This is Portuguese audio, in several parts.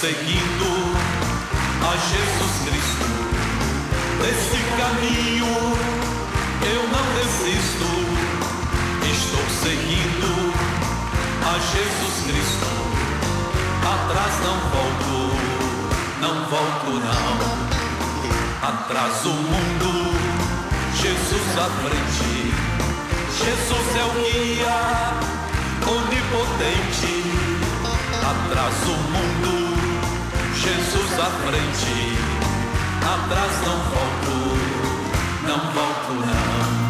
seguindo a Jesus Cristo. Desse caminho eu não desisto. Estou seguindo a Jesus Cristo. Atrás não volto, não volto não. Atrás o mundo, Jesus à frente. Jesus é o guia onipotente. Atrás o mundo, Jesus à frente. Atrás não volto, não volto não.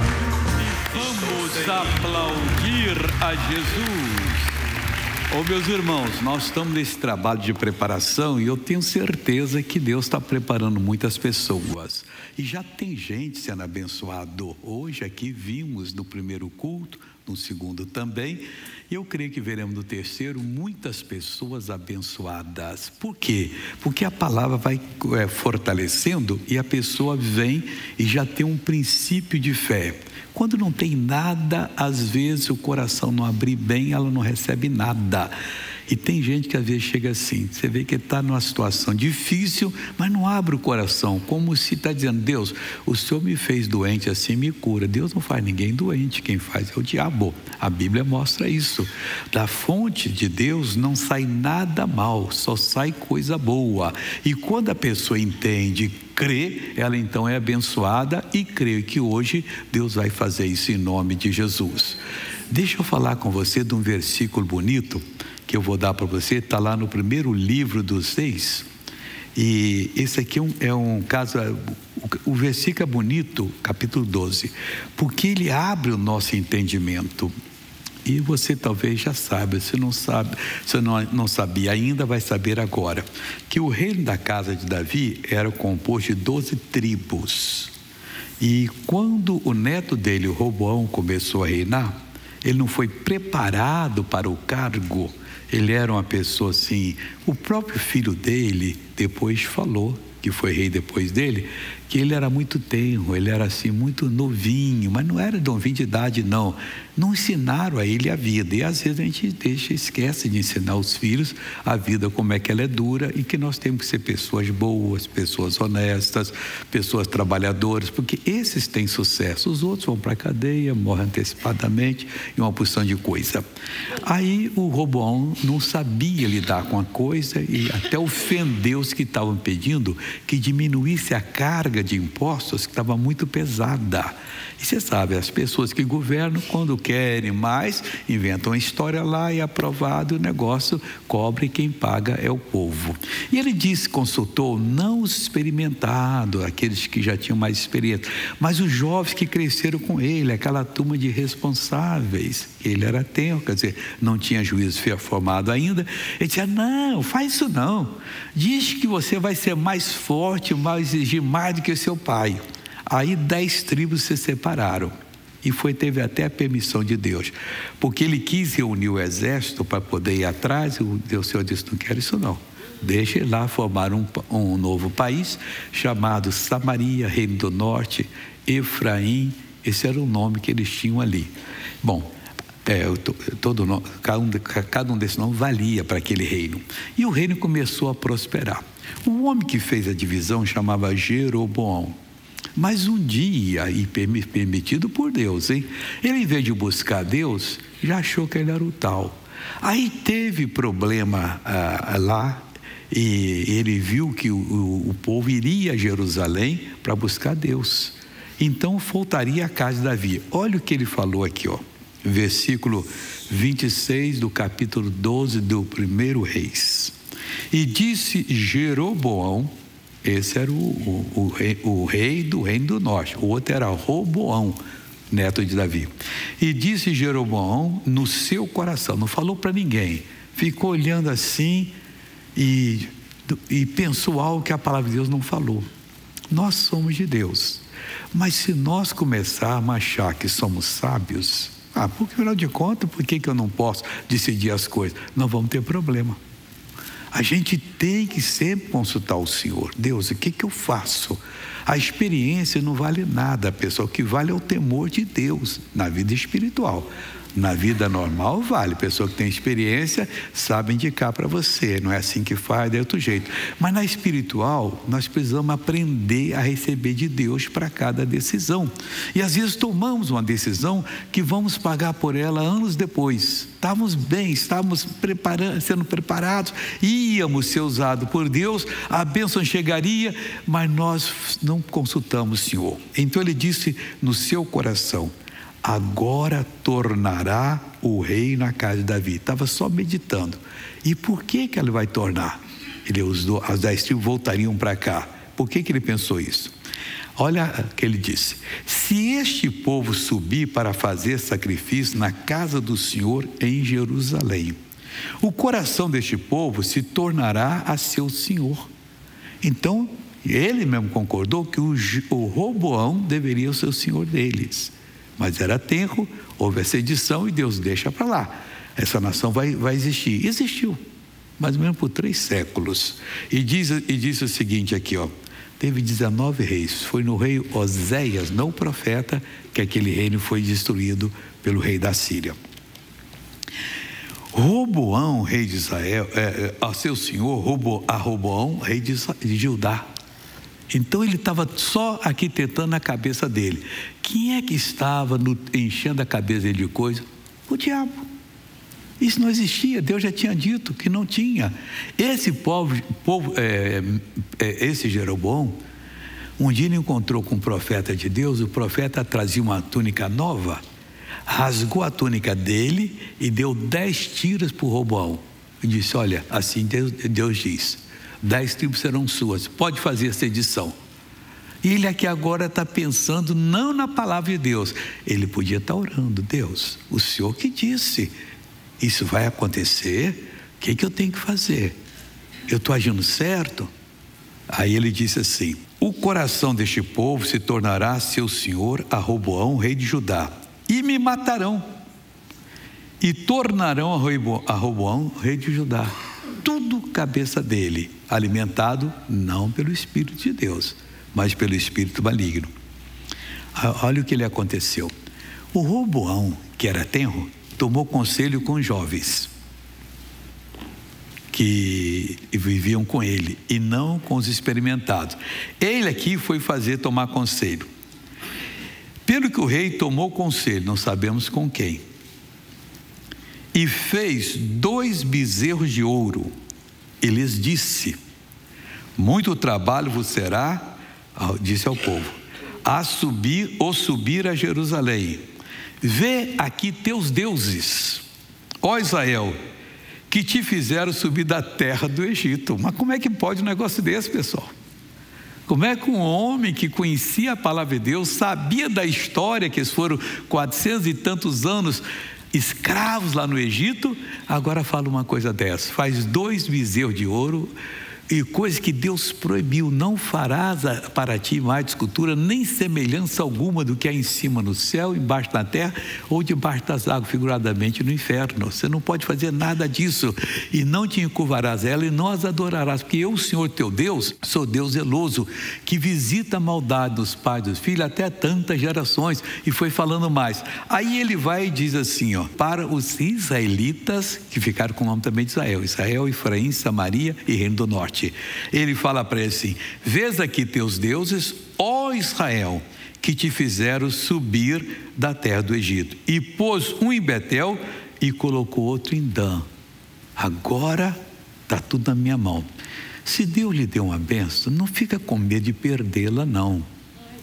Vamos aplaudir a Jesus. Oh, meus irmãos, nós estamos nesse trabalho de preparação e eu tenho certeza que Deus está preparando muitas pessoas. E já tem gente sendo abençoado. Hoje aqui vimos no primeiro culto, no segundo também. E eu creio que veremos no terceiro muitas pessoas abençoadas. Por quê? Porque a palavra vai fortalecendo e a pessoa vem e já tem um princípio de fé. Quando não tem nada, às vezes o coração não abrir bem, ela não recebe nada. E tem gente que às vezes chega assim, você vê que está numa situação difícil, mas não abre o coração, como se está dizendo, Deus, o Senhor me fez doente assim, me cura. Deus não faz ninguém doente, quem faz é o diabo. A Bíblia mostra isso. Da fonte de Deus não sai nada mal, só sai coisa boa. E quando a pessoa entende, crê, ela então é abençoada e creio que hoje Deus vai fazer isso em nome de Jesus. Deixa eu falar com você de um versículo bonito que eu vou dar para você, está lá no primeiro livro dos Reis, e esse aqui é um caso, o versículo é bonito, capítulo 12, porque ele abre o nosso entendimento, e você talvez já saiba, se não sabe, se não sabia ainda, vai saber agora, que o reino da casa de Davi era composto de 12 tribos, e quando o neto dele, o Roboão, começou a reinar, ele não foi preparado para o cargo. Ele era uma pessoa assim, o próprio filho dele depois falou, que foi rei depois dele, que ele era muito tenro, ele era assim muito novinho, mas não era novinho de idade não, não ensinaram a ele a vida, e às vezes a gente esquece de ensinar os filhos a vida, como é que ela é dura, e que nós temos que ser pessoas boas, pessoas honestas, pessoas trabalhadoras, porque esses têm sucesso, os outros vão para a cadeia, morrem antecipadamente, e uma porção de coisa. Aí o Roboão não sabia lidar com a coisa, e até ofendeu os que estavam pedindo que diminuísse a carga de impostos, que estava muito pesada. E você sabe, as pessoas que governam, quando querem mais, inventam uma história lá e é aprovado o negócio, cobre quem paga é o povo. E ele disse, consultou, não os experimentados, aqueles que já tinham mais experiência, mas os jovens que cresceram com ele, aquela turma de responsáveis. Ele era tenro, quer dizer, não tinha juízo formado ainda. Ele dizia, não, faz isso não. Diz que você vai ser mais forte, vai exigir mais do que seu pai. Aí 10 tribos se separaram. E teve até a permissão de Deus, porque ele quis reunir o exército para poder ir atrás, e o Senhor disse, não quero isso não, deixa ele lá formar um novo país, chamado Samaria, Reino do Norte, Efraim, esse era o nome que eles tinham ali. Bom, cada um desses nomes valia para aquele reino, e o reino começou a prosperar. O homem que fez a divisão chamava Jeroboão. Mas um dia, e permitido por Deus, hein? Ele, em vez de buscar Deus, já achou que ele era o tal. Aí teve problema lá, e ele viu que o povo iria a Jerusalém para buscar Deus. Então voltaria à casa de Davi. Olha o que ele falou aqui, ó. Versículo 26 do capítulo 12 do primeiro Reis. E disse Jeroboão, esse era o rei do reino do norte, o outro era Roboão, neto de Davi. E disse Jeroboão no seu coração, não falou para ninguém, ficou olhando assim e pensou algo que a palavra de Deus não falou. Nós somos de Deus, mas se nós começarmos a achar que somos sábios, porque afinal de contas, por que eu não posso decidir as coisas? Nós vamos ter problema. A gente tem que sempre consultar o Senhor. Deus, o que eu faço? A experiência não vale nada, pessoal. O que vale é o temor de Deus na vida espiritual. Na vida normal vale, pessoa que tem experiência sabe indicar para você, não é assim que faz, é outro jeito. Mas na espiritual, nós precisamos aprender a receber de Deus para cada decisão. E às vezes tomamos uma decisão que vamos pagar por ela anos depois. Estávamos bem, estávamos sendo preparados, íamos ser usados por Deus, a bênção chegaria, mas nós não consultamos o Senhor. Então ele disse no seu coração: agora tornará o rei na casa de Davi. Estava só meditando. E por que que ele vai tornar? Ele usou, as 10 tribos voltariam para cá. Por que que ele pensou isso? Olha o que ele disse: se este povo subir para fazer sacrifício na casa do Senhor em Jerusalém, o coração deste povo se tornará a seu senhor. Então, ele mesmo concordou que o Roboão deveria ser o senhor deles. Mas era tempo, houve essa sedição e Deus deixa para lá. Essa nação vai existir. Existiu, mais ou menos por 3 séculos. E diz o seguinte aqui, ó. Teve 19 reis. Foi no rei Oséias, não o profeta, que aquele reino foi destruído pelo rei da Síria. Roboão, rei de Israel, a seu senhor, Roboão, rei de Judá. Então ele estava só arquitetando na cabeça dele. Quem é que estava enchendo a cabeça dele de coisa? O diabo. Isso não existia, Deus já tinha dito que não tinha. Esse esse Jeroboão, um dia ele encontrou com um profeta de Deus, o profeta trazia uma túnica nova, rasgou a túnica dele e deu 10 tiras para o Roboão. E disse: olha, assim Deus diz, 10 tribos serão suas, pode fazer a sedição. E ele aqui agora está pensando não na palavra de Deus. Ele podia estar orando: Deus, o Senhor que disse, isso vai acontecer, o que eu tenho que fazer? Eu estou agindo certo? Aí ele disse assim: o coração deste povo se tornará seu senhor a Roboão, rei de Judá, e me matarão, e tornarão a Roboão, rei de Judá. Tudo cabeça dele, alimentado não pelo Espírito de Deus, mas pelo espírito maligno. Olha o que lhe aconteceu. O Roboão, que era tenro, tomou conselho com jovens que viviam com ele e não com os experimentados. Ele aqui foi tomar conselho. Pelo que o rei tomou conselho, não sabemos com quem, e fez 2 bezerros de ouro e lhes disse: muito trabalho vos será, disse ao povo, a subir ou subir a Jerusalém. Vê aqui teus deuses, ó Israel, que te fizeram subir da terra do Egito. Mas como é que pode um negócio desse, pessoal? Como é que um homem que conhecia a palavra de Deus, sabia da história que eles foram 400 e tantos anos escravos lá no Egito, agora fala uma coisa dessa? Faz 2 bezerros de ouro, e coisa que Deus proibiu: não farás para ti mais escultura, nem semelhança alguma do que há em cima no céu, embaixo na terra, ou debaixo das águas, figuradamente no inferno. Você não pode fazer nada disso, e não te encurvarás a ela, e não as adorarás, porque eu, o Senhor teu Deus, sou Deus zeloso, que visita a maldade dos pais dos filhos até tantas gerações. E foi falando mais. Aí ele vai e diz assim, ó, para os israelitas, que ficaram com o nome também de Israel, Efraim, Samaria e Reino do Norte. Ele fala para ele assim: vês aqui teus deuses, ó Israel, que te fizeram subir da terra do Egito. E pôs um em Betel e colocou outro em Dã. Agora está tudo na minha mão. Se Deus lhe deu uma bênção, não fica com medo de perdê-la, não.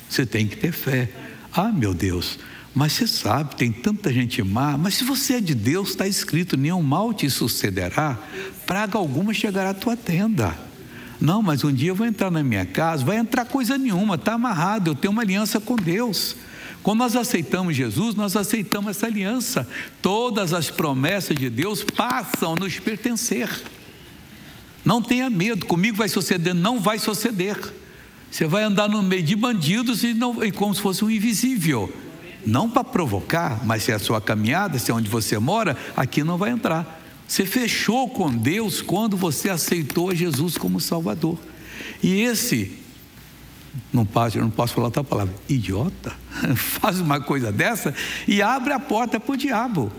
Você tem que ter fé. Ah, meu Deus, mas você sabe, tem tanta gente má. Mas se você é de Deus, está escrito: nenhum mal te sucederá, praga alguma chegará à tua tenda. Não, mas um dia eu vou entrar na minha casa, vai entrar coisa nenhuma, está amarrado, eu tenho uma aliança com Deus. Quando nós aceitamos Jesus, nós aceitamos essa aliança. Todas as promessas de Deus passam a nos pertencer. Não tenha medo, comigo vai suceder, não vai suceder. Você vai andar no meio de bandidos e como se fosse um invisível. Não para provocar, mas se é a sua caminhada, se é onde você mora, aqui não vai entrar. Você fechou com Deus quando você aceitou Jesus como Salvador. E esse eu não posso falar outra palavra, idiota, faz uma coisa dessa e abre a porta para o diabo,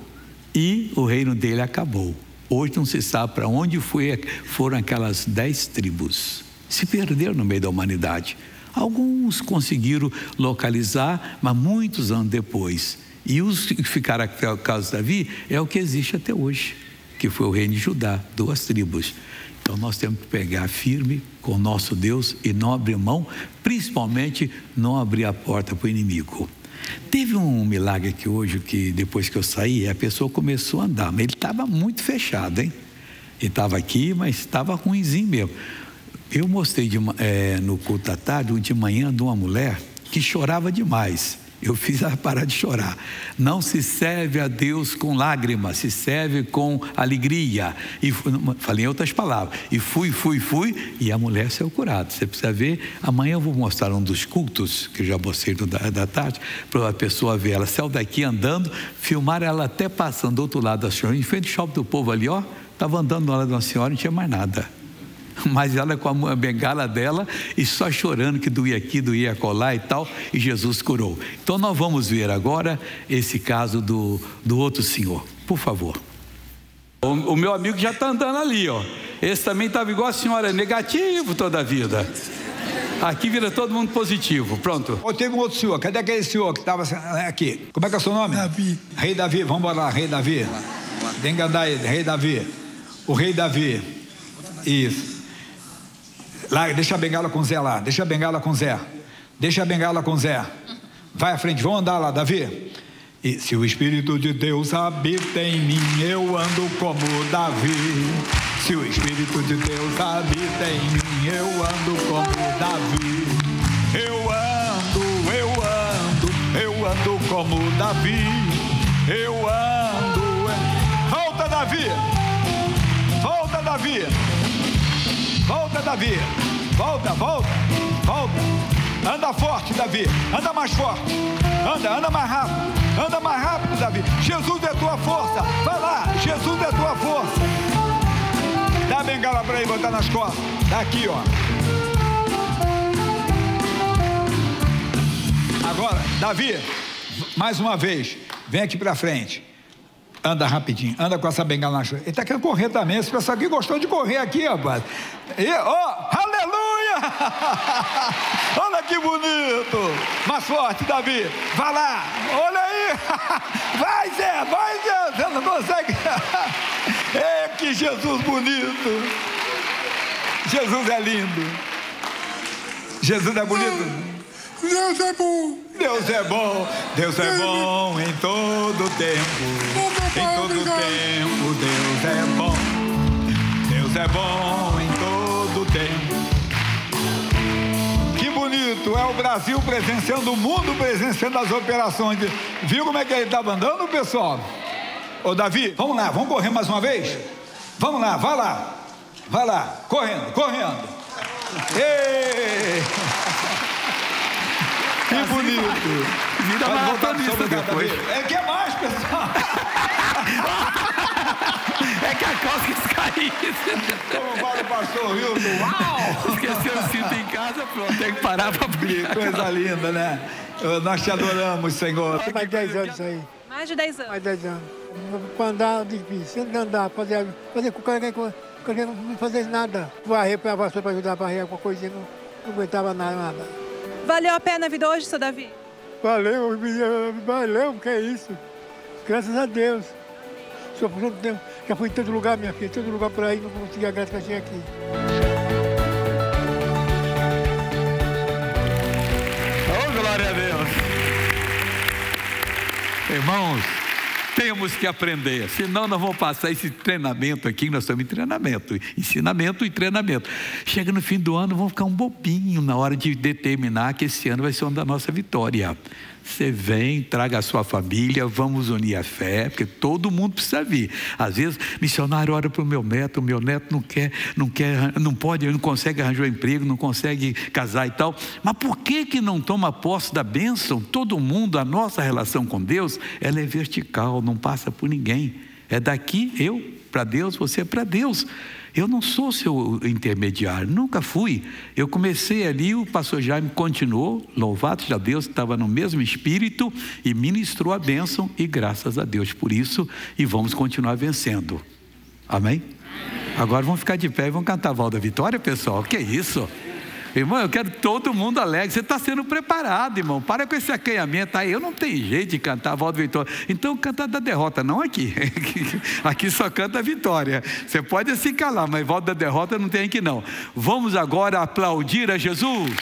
e o reino dele acabou. Hoje não se sabe para onde foram aquelas 10 tribos, se perderam no meio da humanidade. Alguns conseguiram localizar, mas muitos anos depois, e os que ficaram aqui, no caso de Davi, é o que existe até hoje, que foi o reino de Judá, 2 tribos. Então nós temos que pegar firme com o nosso Deus e não abrir mão, principalmente não abrir a porta para o inimigo. Teve um milagre aqui hoje, que depois que eu saí, a pessoa começou a andar, mas ele estava muito fechado, hein? Ele estava aqui, mas estava ruimzinho mesmo. Eu mostrei no culto da tarde, de manhã, de uma mulher que chorava demais. Eu fiz ela parar de chorar. Não se serve a Deus com lágrimas, se serve com alegria. E falei em outras palavras. E fui, e a mulher saiu curada. Você precisa ver, amanhã eu vou mostrar um dos cultos, que eu já mostrei da tarde, para a pessoa ver. Ela saiu daqui andando, filmaram ela até passando do outro lado da senhora, em frente ao shopping do povo ali, ó. Estava andando na hora de uma senhora e não tinha mais nada. Mas ela com a bengala dela e só chorando que doía aqui, doía colar e tal, e Jesus curou. Então nós vamos ver agora esse caso do outro senhor, por favor. O meu amigo já está andando ali, ó. Esse também estava igual a senhora, negativo toda a vida. Aqui vira todo mundo positivo, pronto. Oh, teve um outro senhor, cadê aquele senhor que estava aqui? Como é que é o seu nome? Davi. Rei Davi, vamos embora, Rei Davi. Vem cantar aí, Rei Davi. O Rei Davi. Isso. Lá, deixa a bengala com o Zé lá, deixa a bengala com o Zé, deixa a bengala com o Zé, vai à frente, vamos andar lá, Davi. E se o Espírito de Deus habita em mim, eu ando como Davi. Se o Espírito de Deus habita em mim, eu ando como Davi. Eu ando como Davi. Volta, Davi! Volta, Davi! Volta, Davi, volta, anda forte, Davi, anda mais forte, anda mais rápido, Davi. Jesus é tua força, vai lá, Jesus é tua força. Dá a bengala para ele, botar nas costas, dá aqui, ó. Agora, Davi, mais uma vez, vem aqui para frente. Anda rapidinho, anda com essa bengala na chuva. Ele está querendo correr também, esse pessoal aqui gostou de correr aqui, rapaz. E, aleluia! Olha que bonito! Mais forte, Davi! Vai lá! Olha aí! Vai, Zé! Vai, Zé! Você não consegue! É, que Jesus bonito! Jesus é lindo! Jesus é bonito! Deus é bom. Deus é bom. Deus é bom em todo tempo. Em todo tempo Deus é bom. Deus é bom em todo tempo. Que bonito. É o Brasil presenciando o mundo, presenciando as operações. Viu como é que ele estava andando, pessoal? Ô Davi, vamos lá, vamos correr mais uma vez? Vamos lá, vai lá. Vai lá, correndo. Ei! Que bonito! Vida maratonista depois. É que é mais, pessoal! É que a cosca caiu. Como fala o pastor Wilson, uau! Esqueceu o cinto em casa, pronto, tem que parar pra brincar. Coisa linda, né? Nós te adoramos, Senhor. Mais de 10 anos isso aí. Mais de 10 anos? Mais de 10 anos. Pra andar, difícil, sempre andar, fazer qualquer não fazer nada. Varrer pra vassoura, pra ajudar a varrer alguma coisinha, não aguentava nada. Valeu a pena a vida hoje, seu Davi? Valeu, que é isso. Graças a Deus. Já fui em todo lugar, minha filha, em todo lugar por aí, não consegui a graça que eu tinha aqui. Oh, glória a Deus. Irmãos, temos que aprender, senão nós vamos passar esse treinamento aqui, nós estamos em treinamento, ensinamento e treinamento. Chega no fim do ano, vamos ficar um bobinho na hora de determinar que esse ano vai ser o ano da nossa vitória. Você vem, traga a sua família, vamos unir a fé, porque todo mundo precisa vir. Às vezes, missionário olha para o meu neto não consegue arranjar um emprego, não consegue casar e tal. Mas por que não toma posse da bênção? Todo mundo, a nossa relação com Deus, ela é vertical, não passa por ninguém. É daqui, eu para Deus, você para Deus. Eu não sou seu intermediário, nunca fui. Eu comecei ali, o pastor Jaime continuou, louvado seja Deus, estava no mesmo espírito e ministrou a bênção, e graças a Deus por isso, e vamos continuar vencendo. Amém? Agora vamos ficar de pé e vamos cantar a Valda Vitória, pessoal. Que isso? Irmão, eu quero todo mundo alegre. Você está sendo preparado, irmão. Para com esse acanhamento aí. Eu não tenho jeito de cantar a Valda Vitória. Então canta da derrota, não aqui. Aqui só canta a vitória. Você pode se calar, mas Valda da derrota não tem aqui não. Vamos agora aplaudir a Jesus.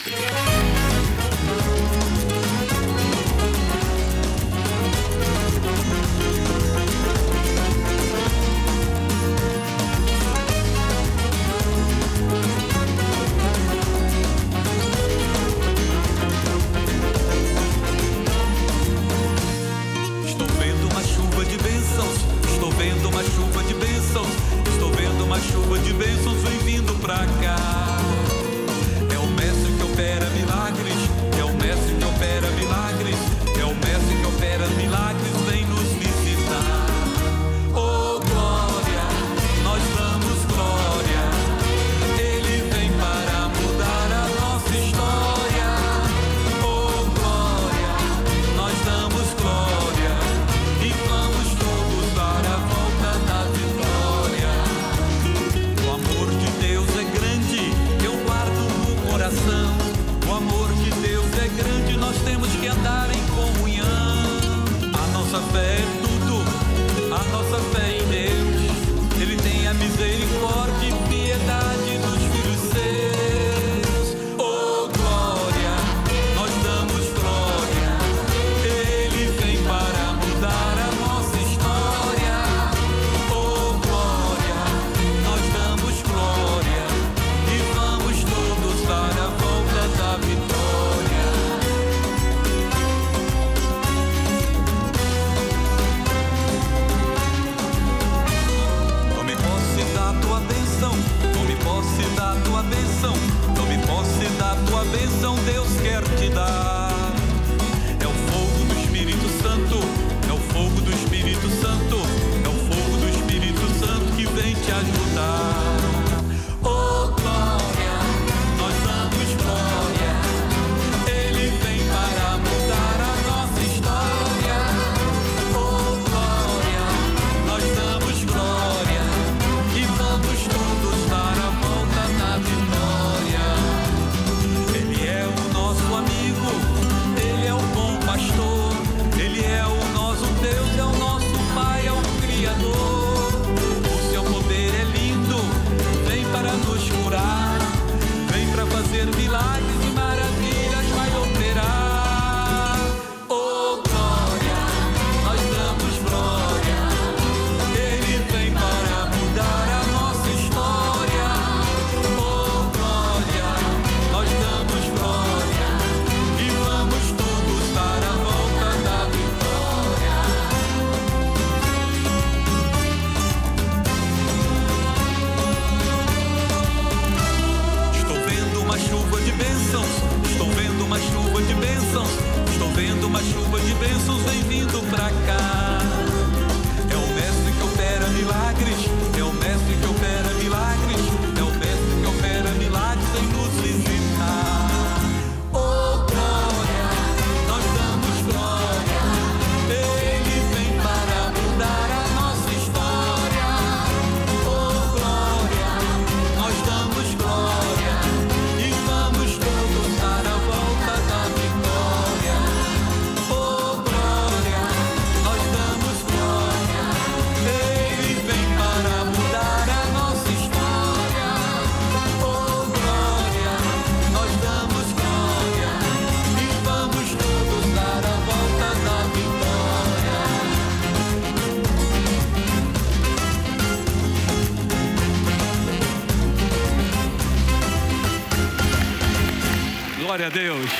Glória a Deus,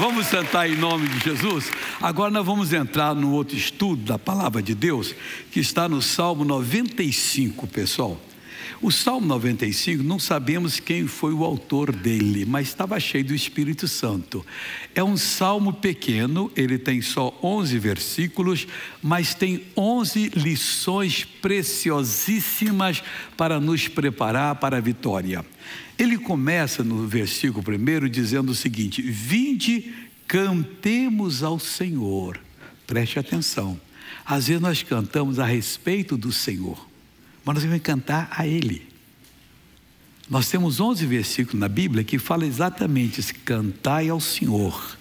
vamos sentar em nome de Jesus. Agora nós vamos entrar no outro estudo da palavra de Deus, que está no Salmo 95, pessoal. O Salmo 95, não sabemos quem foi o autor dele, mas estava cheio do Espírito Santo. É um salmo pequeno, ele tem só 11 versículos, mas tem 11 lições preciosíssimas para nos preparar para a vitória. Ele começa no versículo 1 dizendo o seguinte: vinde, cantemos ao Senhor. Preste atenção, às vezes nós cantamos a respeito do Senhor, mas nós vamos cantar a Ele. Nós temos 11 versículos na Bíblia que falam exatamente isso: cantai ao Senhor.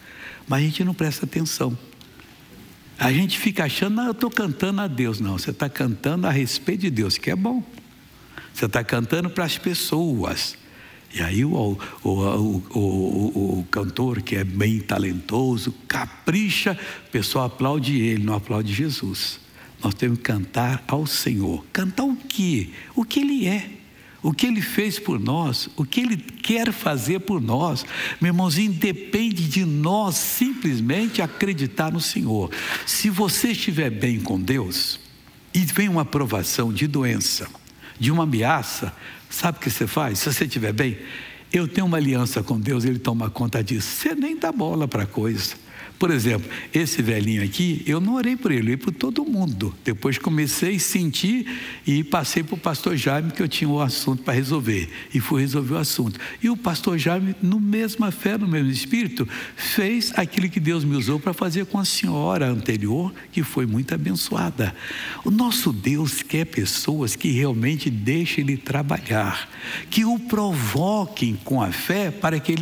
Mas a gente não presta atenção. A gente fica achando, eu estou cantando a Deus. Não, você está cantando a respeito de Deus, que é bom. Você está cantando para as pessoas. E aí o cantor, que é bem talentoso, capricha, o pessoal aplaude ele, não aplaude Jesus. Nós temos que cantar ao Senhor. Cantar o quê? O que Ele é, o que Ele fez por nós, o que Ele quer fazer por nós. Meu irmãozinho, depende de nós simplesmente acreditar no Senhor. Se você estiver bem com Deus e vem uma provação de doença, de uma ameaça, sabe o que você faz? Se você estiver bem, eu tenho uma aliança com Deus, Ele toma conta disso. Você nem dá bola para a coisa. Por exemplo, esse velhinho aqui, eu não orei por ele, eu orei por todo mundo. Depois comecei a sentir e passei para o pastor Jaime, que eu tinha um assunto para resolver. E fui resolver o assunto. E o pastor Jaime, no mesma fé, no mesmo espírito, fez aquilo que Deus me usou para fazer com a senhora anterior, que foi muito abençoada. O nosso Deus quer pessoas que realmente deixem Ele trabalhar, que o provoquem com a fé para que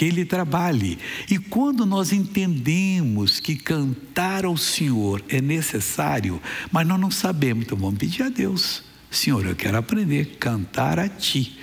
ele trabalhe. E quando nós entendemos que cantar ao Senhor é necessário, mas nós não sabemos, então vamos pedir a Deus: Senhor, eu quero aprender a cantar a Ti.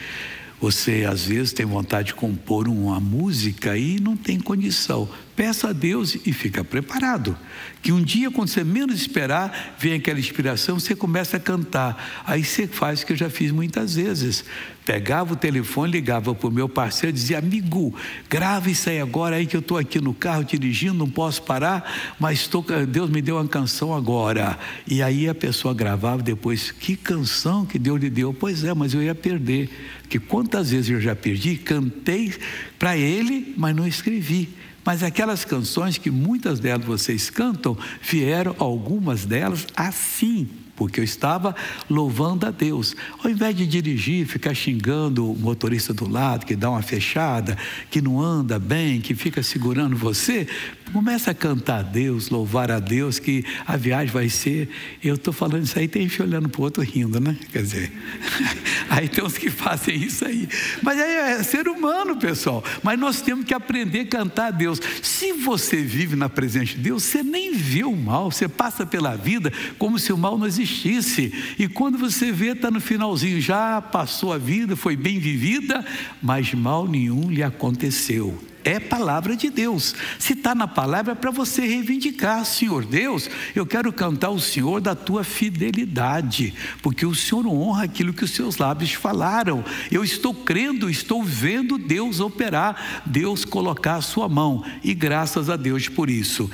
Você às vezes tem vontade de compor uma música e não tem condição. Peça a Deus e fica preparado, que um dia, quando você menos esperar, vem aquela inspiração, você começa a cantar. Aí você faz o que eu já fiz muitas vezes: pegava o telefone, ligava para o meu parceiro, dizia: amigo, grava isso aí agora aí, que eu estou aqui no carro dirigindo, não posso parar, mas Deus me deu uma canção agora. E aí a pessoa gravava depois: que canção que Deus lhe deu? Pois é, mas eu ia perder, porque quantas vezes eu já perdi, cantei para Ele, mas não escrevi. Mas aquelas canções que muitas delas vocês cantam, vieram algumas delas assim, porque eu estava louvando a Deus. Ao invés de dirigir, ficar xingando o motorista do lado, que dá uma fechada, que não anda bem, que fica segurando você, começa a cantar a Deus, louvar a Deus, que a viagem vai ser... Eu estou falando isso aí, tem gente olhando para o outro rindo, né? Quer dizer, aí tem uns que fazem isso aí. Mas aí é ser humano, pessoal. Mas nós temos que aprender a cantar a Deus. Se você vive na presença de Deus, você nem vê o mal, você passa pela vida como se o mal não existisse. E quando você vê, está no finalzinho, já passou a vida, foi bem vivida, mas mal nenhum lhe aconteceu. É palavra de Deus. Se está na palavra, é para você reivindicar: Senhor Deus, eu quero cantar ao Senhor da tua fidelidade, porque o Senhor honra aquilo que os seus lábios falaram. Eu estou crendo, estou vendo Deus operar, Deus colocar a sua mão, e graças a Deus por isso.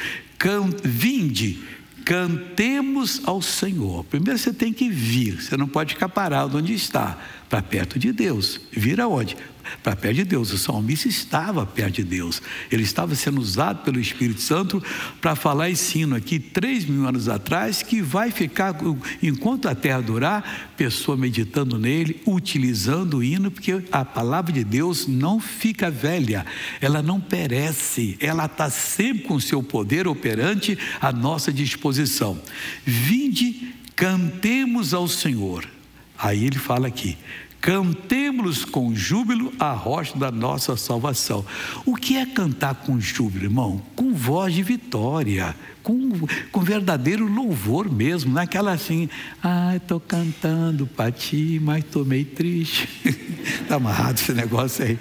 Vinde, cantemos ao Senhor. Primeiro você tem que vir, você não pode ficar parado onde está, para perto de Deus. Vir aonde? Para perto de Deus. O salmista estava perto de Deus, ele estava sendo usado pelo Espírito Santo para falar ensino aqui 3.000 anos atrás, que vai ficar, enquanto a terra durar, pessoa meditando nele, utilizando o hino, porque a palavra de Deus não fica velha, ela não perece, ela está sempre com o seu poder operante à nossa disposição. Vinde, cantemos ao Senhor. Aí ele fala aqui: cantemos com júbilo a rocha da nossa salvação. O que é cantar com júbilo, irmão? Com voz de vitória, com verdadeiro louvor mesmo, naquela assim: ah, estou cantando para Ti, mas estou meio triste. Está amarrado esse negócio aí.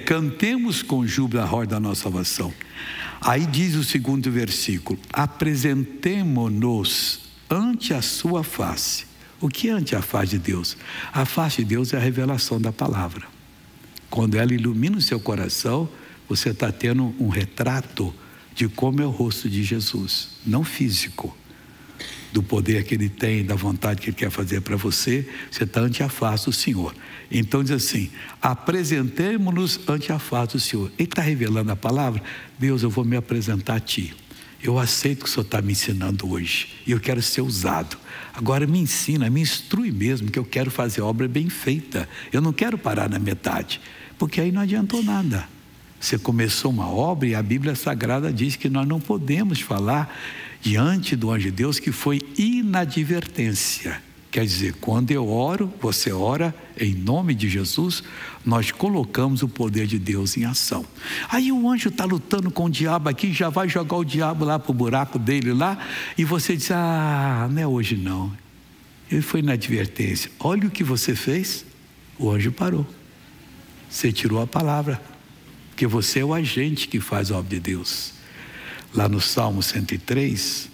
Cantemos com júbilo a rocha da nossa salvação. Aí diz o segundo versículo: apresentemo-nos ante a sua face. O que é ante a face de Deus? A face de Deus é a revelação da palavra. Quando ela ilumina o seu coração, você está tendo um retrato de como é o rosto de Jesus, não físico. do poder que Ele tem, da vontade que Ele quer fazer para você, você está ante a face do Senhor. Então diz assim: apresentemo-nos ante a face do Senhor. Ele está revelando a palavra. Deus, eu vou me apresentar a Ti. Eu aceito o que o Senhor está me ensinando hoje, e eu quero ser usado. Agora me ensina, me instrui mesmo, que eu quero fazer a obra bem feita. Eu não quero parar na metade, porque aí não adiantou nada. Você começou uma obra, e a Bíblia Sagrada diz que nós não podemos falar diante do anjo de Deus que foi inadvertência. Quer dizer, quando eu oro, você ora, em nome de Jesus, nós colocamos o poder de Deus em ação. Aí o anjo está lutando com o diabo aqui, já vai jogar o diabo lá para o buraco dele lá, e você diz: ah, não é hoje não, ele foi inadvertência. Olha o que você fez, o anjo parou, você tirou a palavra. Porque você é o agente que faz a obra de Deus. Lá no Salmo 103,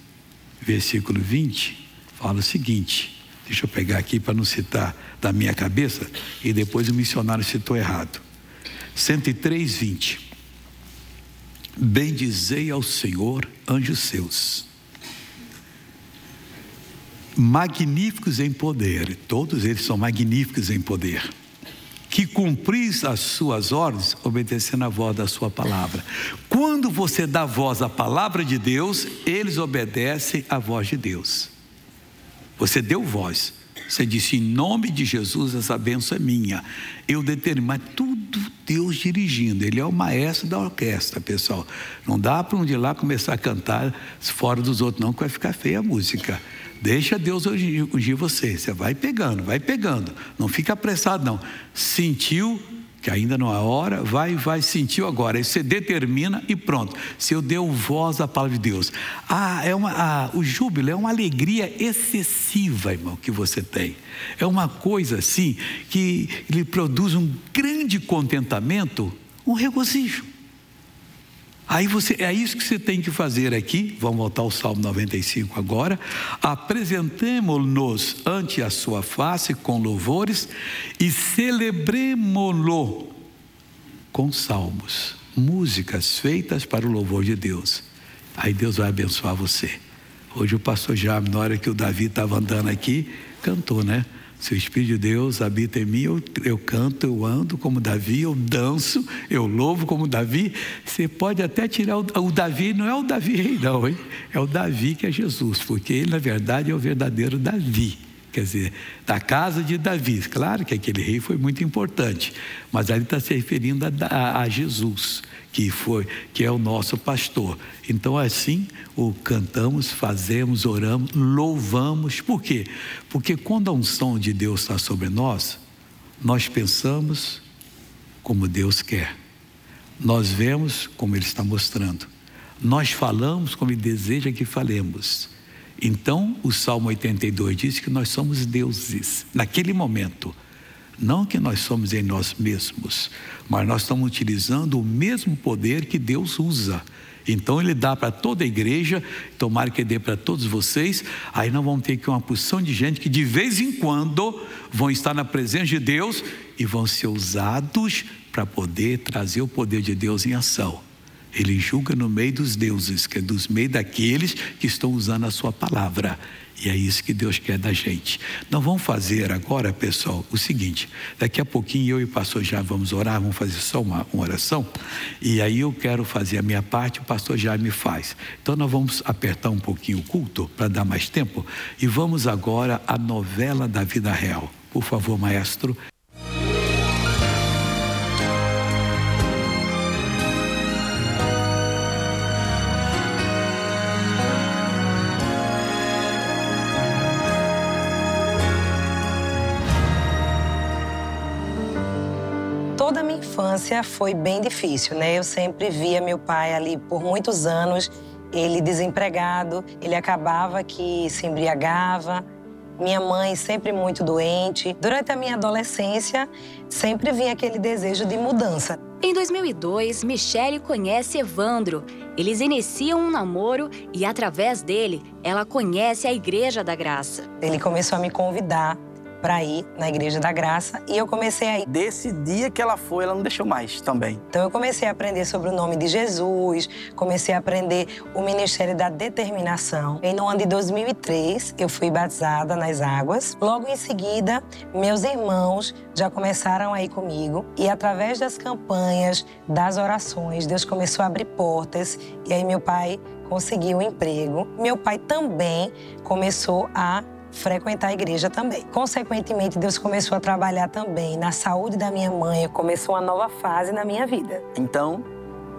versículo 20, fala o seguinte, deixa eu pegar aqui para não citar da minha cabeça, e depois o missionário citou errado. 103, 20. Bendizei ao Senhor, anjos seus, magníficos em poder, todos eles são magníficos em poder, que cumpris as suas ordens, obedecendo a voz da sua palavra. Quando você dá voz à palavra de Deus, eles obedecem à voz de Deus. Você deu voz, você disse: em nome de Jesus, essa bênção é minha, eu determino. Mas tudo Deus dirigindo, Ele é o maestro da orquestra, pessoal. Não dá para um de lá começar a cantar fora dos outros não, que vai ficar feia a música. Deixa Deus ungir você, você vai pegando, não fica apressado não. Sentiu que ainda não é hora, sentiu agora, aí você determina e pronto. Se eu deu voz à palavra de Deus, o júbilo é uma alegria excessiva, irmão, que você tem. É uma coisa assim que lhe produz um grande contentamento, um regozijo. Aí você, é isso que você tem que fazer aqui. Vamos voltar ao Salmo 95 agora. Apresentemo-nos ante a sua face com louvores, e celebremo-lo com salmos, músicas feitas para o louvor de Deus. Aí Deus vai abençoar você. Hoje o pastor Jaime, na hora que o Davi estava andando aqui, cantou, né? Se o Espírito de Deus habita em mim, eu canto, eu ando como Davi, eu danço, eu louvo como Davi. Você pode até tirar o Davi, não é o Davi rei não, hein? É o Davi que é Jesus, porque ele na verdade é o verdadeiro Davi, quer dizer, da casa de Davi. Claro que aquele rei foi muito importante, mas ele está se referindo a Jesus, que é o nosso pastor. Então assim, o cantamos, fazemos, oramos, louvamos. Por quê? Porque quando a unção de Deus está sobre nós, nós pensamos como Deus quer, nós vemos como Ele está mostrando, nós falamos como Ele deseja que falemos. Então o Salmo 82 diz que nós somos deuses naquele momento. Não que nós somos em nós mesmos, mas nós estamos utilizando o mesmo poder que Deus usa. Então Ele dá para toda a igreja, tomara que dê para todos vocês. Aí nós vamos ter aqui uma porção de gente que de vez em quando vão estar na presença de Deus e vão ser usados para poder trazer o poder de Deus em ação. Ele julga no meio dos deuses, que é dos meios daqueles que estão usando a sua palavra. E é isso que Deus quer da gente. Nós vamos fazer agora, pessoal, o seguinte. Daqui a pouquinho eu e o pastor Jaime vamos orar, vamos fazer só uma oração. E aí eu quero fazer a minha parte, o pastor Jaime faz. Então nós vamos apertar um pouquinho o culto, para dar mais tempo. E vamos agora à novela da vida real. Por favor, maestro. Foi bem difícil, né? Eu sempre via meu pai ali por muitos anos, ele desempregado, ele acabava que se embriagava, minha mãe sempre muito doente. Durante a minha adolescência, sempre vinha aquele desejo de mudança. Em 2002, Michele conhece Evandro. Eles iniciam um namoro e, através dele, ela conhece a Igreja da Graça. Ele começou a me convidar para ir na Igreja da Graça e eu comecei a ir. Desse dia que ela foi, ela não deixou mais também. Então eu comecei a aprender sobre o nome de Jesus, comecei a aprender o ministério da determinação. E no ano de 2003, eu fui batizada nas águas. Logo em seguida, meus irmãos já começaram a ir comigo e através das campanhas, das orações, Deus começou a abrir portas e aí meu pai conseguiu um emprego. Meu pai também começou a frequentar a igreja também. Consequentemente, Deus começou a trabalhar também na saúde da minha mãe, começou uma nova fase na minha vida. Então,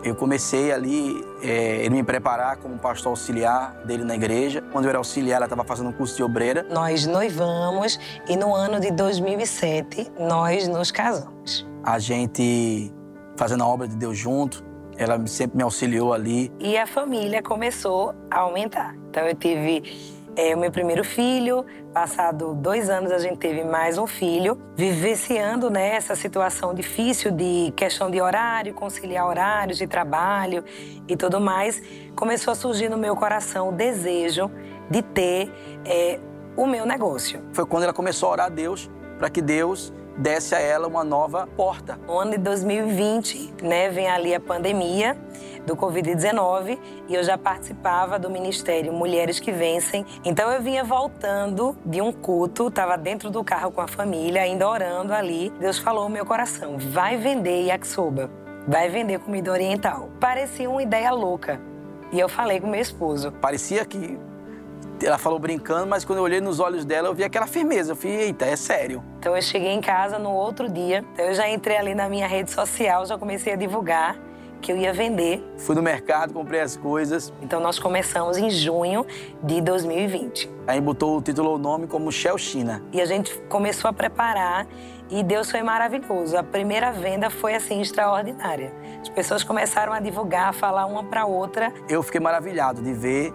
eu comecei ali, ele me preparar como pastor auxiliar dele na igreja. Quando eu era auxiliar, ela estava fazendo um curso de obreira. Nós noivamos e no ano de 2007, nós nos casamos. A gente fazendo a obra de Deus junto, ela sempre me auxiliou ali. E a família começou a aumentar. Então, eu tive... o meu primeiro filho, passado 2 anos a gente teve mais um filho, vivenciando essa situação difícil de questão de horário, conciliar horários de trabalho e tudo mais, começou a surgir no meu coração o desejo de ter o meu negócio. Foi quando ela começou a orar a Deus para que Deus desse a ela uma nova porta. No ano de 2020, vem ali a pandemia do Covid-19 e eu já participava do ministério Mulheres que Vencem. Então eu vinha voltando de um culto, estava dentro do carro com a família, ainda orando ali. Deus falou ao meu coração, vai vender yakisoba, vai vender comida oriental. Parecia uma ideia louca e eu falei com meu esposo. Parecia que ela falou brincando, mas quando eu olhei nos olhos dela, eu vi aquela firmeza. Eu falei, eita, é sério. Então eu cheguei em casa no outro dia, eu já entrei ali na minha rede social, já comecei a divulgar que eu ia vender. Fui no mercado, comprei as coisas. Então nós começamos em junho de 2020. Aí botou o título, o nome como Shell China. E a gente começou a preparar e Deus foi maravilhoso. A primeira venda foi assim, extraordinária. As pessoas começaram a divulgar, a falar uma para outra. Eu fiquei maravilhado de ver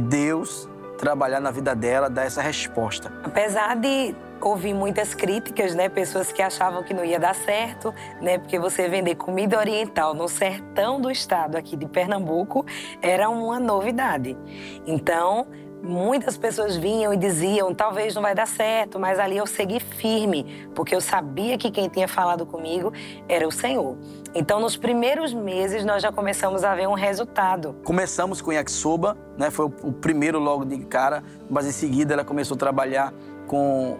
Deus trabalhar na vida dela, dar essa resposta. Apesar de ouvi muitas críticas, pessoas que achavam que não ia dar certo, porque você vender comida oriental no sertão do estado aqui de Pernambuco era uma novidade. Então, muitas pessoas vinham e diziam, talvez não vai dar certo, mas ali eu segui firme, porque eu sabia que quem tinha falado comigo era o Senhor. Então, nos primeiros meses, nós já começamos a ver um resultado. Começamos com yakisoba, foi o primeiro logo de cara, mas em seguida ela começou a trabalhar com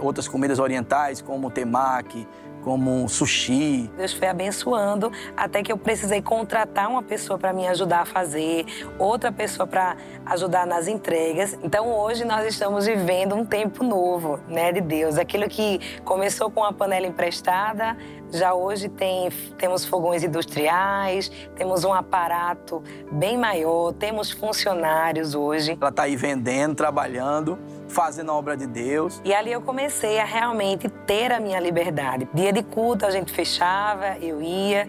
outras comidas orientais, como temaki, como sushi. Deus foi abençoando, até que eu precisei contratar uma pessoa para me ajudar a fazer, outra pessoa para ajudar nas entregas. Então hoje nós estamos vivendo um tempo novo, de Deus. Aquilo que começou com a panela emprestada, já hoje temos fogões industriais, temos um aparato bem maior, temos funcionários hoje. Ela está aí vendendo, trabalhando, fazendo a obra de Deus. E ali eu comecei a realmente ter a minha liberdade. Dia de culto a gente fechava, eu ia,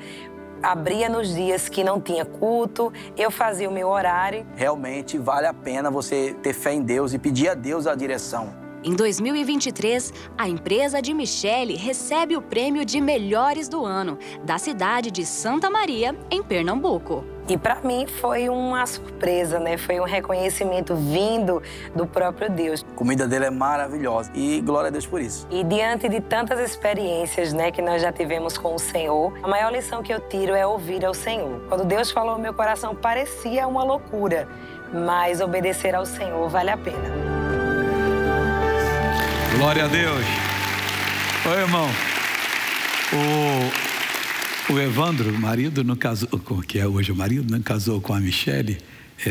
abria nos dias que não tinha culto, eu fazia o meu horário. Realmente vale a pena você ter fé em Deus e pedir a Deus a direção. Em 2023, a empresa de Michele recebe o prêmio de melhores do ano, da cidade de Santa Maria, em Pernambuco. E para mim foi uma surpresa, Foi um reconhecimento vindo do próprio Deus. A comida dele é maravilhosa e glória a Deus por isso. E diante de tantas experiências, que nós já tivemos com o Senhor, a maior lição que eu tiro é ouvir ao Senhor. Quando Deus falou, meu coração parecia uma loucura, mas obedecer ao Senhor vale a pena. Glória a Deus. Oi, irmão. O Evandro, o marido, não casou, que é hoje o marido, não casou com a Michele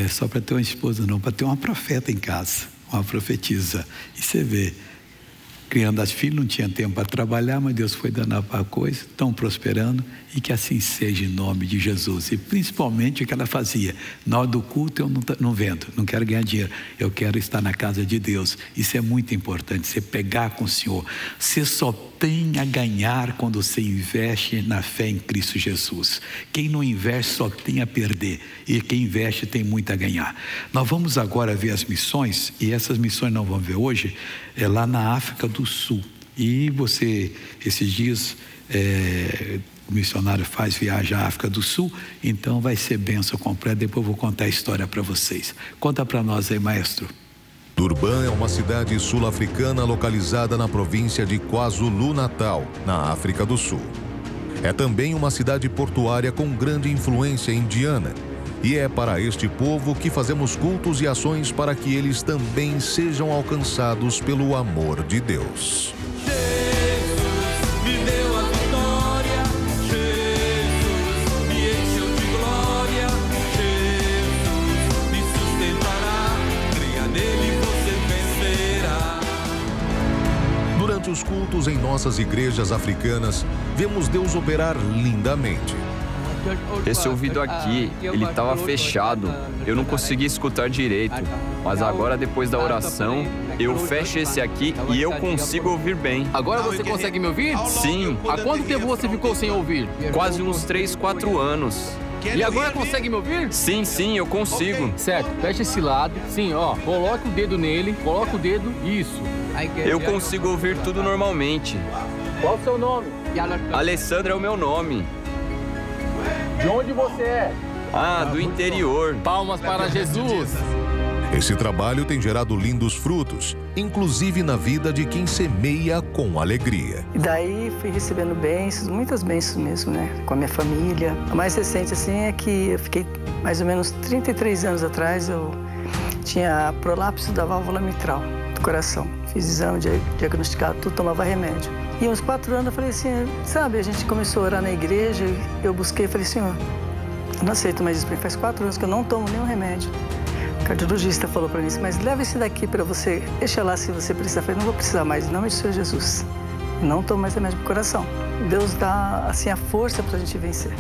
só para ter uma esposa, não, para ter uma profeta em casa, uma profetisa. E você vê, criando as filhas, não tinha tempo para trabalhar, mas Deus foi dando a coisa, estão prosperando, e que assim seja em nome de Jesus. E principalmente o que ela fazia, na hora do culto eu não vendo, não quero ganhar dinheiro, eu quero estar na casa de Deus. Isso é muito importante, você pegar com o Senhor, você só tem a ganhar quando você investe na fé em Cristo Jesus. Quem não investe só tem a perder, e quem investe tem muito a ganhar. Nós vamos agora ver as missões, e essas missões nós vamos ver hoje, é lá na África do Sul. E você, esses dias, o missionário faz viagem à África do Sul, então vai ser bênção completa, depois eu vou contar a história para vocês. Conta para nós aí, maestro. Durban é uma cidade sul-africana localizada na província de KwaZulu-Natal, na África do Sul. É também uma cidade portuária com grande influência indiana. E é para este povo que fazemos cultos e ações para que eles também sejam alcançados pelo amor de Deus. Jesus me deu a vitória, Jesus me encheu de glória, Jesus me sustentará, creia nele você vencerá. Durante os cultos em nossas igrejas africanas, vemos Deus operar lindamente. Esse ouvido aqui, ele estava fechado, eu não conseguia escutar direito, mas agora depois da oração, eu fecho esse aqui e eu consigo ouvir bem. Agora você consegue me ouvir? Sim. Há quanto tempo você ficou sem ouvir? Quase uns 3, 4 anos. E agora consegue me ouvir? Sim, sim, eu consigo. Certo, fecha esse lado, sim, ó, coloca o dedo nele, coloca o dedo, isso. Eu consigo ouvir tudo normalmente. Qual o seu nome? Alessandra é o meu nome. De onde você é? Ah, do interior. Palmas para Jesus! Esse trabalho tem gerado lindos frutos, inclusive na vida de quem semeia com alegria. E daí fui recebendo bênçãos, muitas bênçãos mesmo, né? Com a minha família. A mais recente, assim, é que eu fiquei mais ou menos 33 anos atrás, eu tinha prolapso da válvula mitral do coração. Fiz exame, diagnosticado, tudo, tomava remédio. E uns 4 anos eu falei assim, sabe, a gente começou a orar na igreja, eu busquei, falei, Senhor, eu não aceito mais isso, porque faz 4 anos que eu não tomo nenhum remédio. O cardiologista falou para mim, mas leva esse daqui para você, deixa lá se você precisar. Eu falei, não vou precisar mais, em nome do Senhor Jesus. Não tomo mais remédio pro coração. Deus dá, assim, a força para a gente vencer.